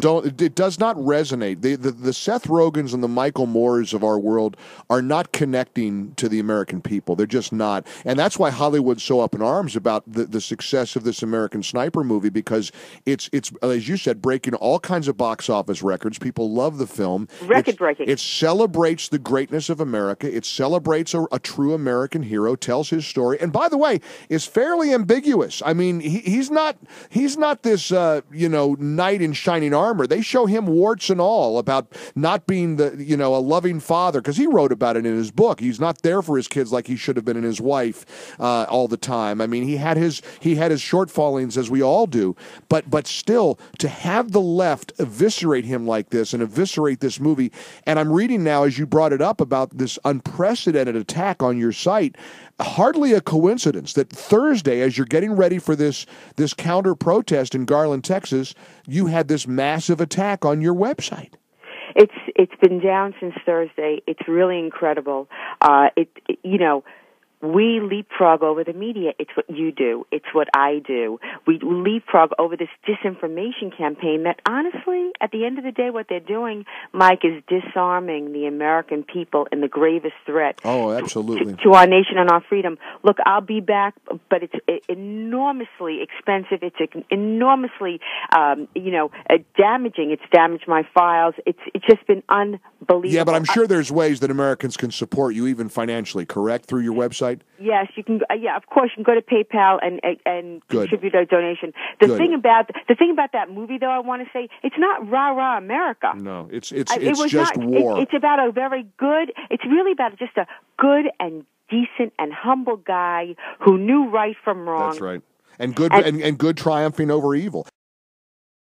It does not resonate. The Seth Rogans and the Michael Moores of our world are not connecting to the American people. They're just not. And that's why Hollywood's so up in arms about the success of this American Sniper movie, because it's, as you said, breaking all kinds of box office records. People love the film. Record-breaking. It celebrates the greatness of America. It celebrates a true American hero, tells his story. And by the way, is fairly ambiguous. I mean, he's not this, you know, knight in shining armor. They show him warts and all about not being the, you know, a loving father, because he wrote about it in his book. He's not there for his kids like he should have been, and his wife all the time. I mean, he had his shortfallings, as we all do, but still, to have the left eviscerate him like this and eviscerate this movie. And I'm reading now, as you brought it up, about this unprecedented attack on your site. Hardly a coincidence that Thursday, as you're getting ready for this counter protest in Garland, Texas, you had this massive attack on your website. It's been down since Thursday. It's really incredible. You know, we leapfrog over the media. It's what you do. It's what I do. We leapfrog over this disinformation campaign that, honestly, at the end of the day, what they're doing, Mike, is disarming the American people in the gravest threat. Oh, absolutely. To our nation and our freedom. Look, I'll be back, but it's enormously expensive. It's enormously, you know, damaging. It's damaged my files. It's just been unbelievable. Yeah, but I'm sure there's ways that Americans can support you, even financially, correct, through your website? Yes, you can. Yeah, of course, you can go to PayPal and contribute a donation. The thing about that movie, though, I want to say, it's not rah rah America. No, it's just not war. It's about a very good. It's really about just a good and decent and humble guy who knew right from wrong. That's right, and good triumphing over evil.